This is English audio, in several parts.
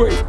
Wait!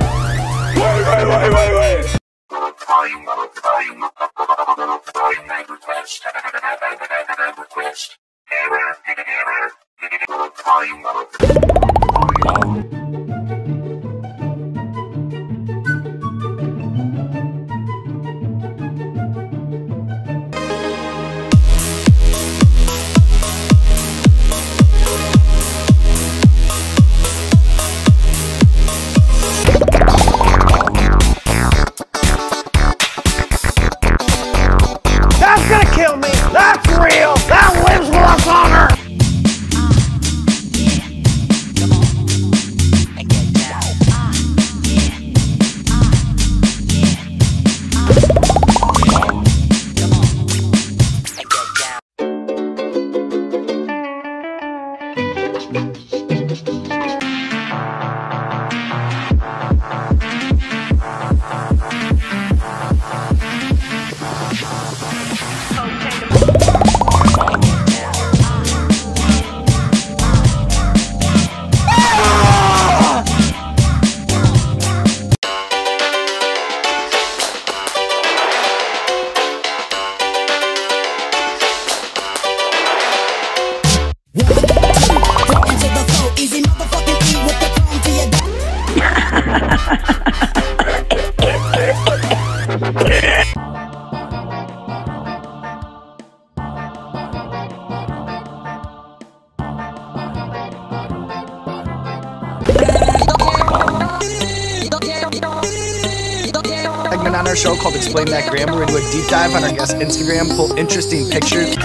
Segment on our show called Explain That Grammar. We're going to do a deep dive on our guest's Instagram, pull interesting pictures.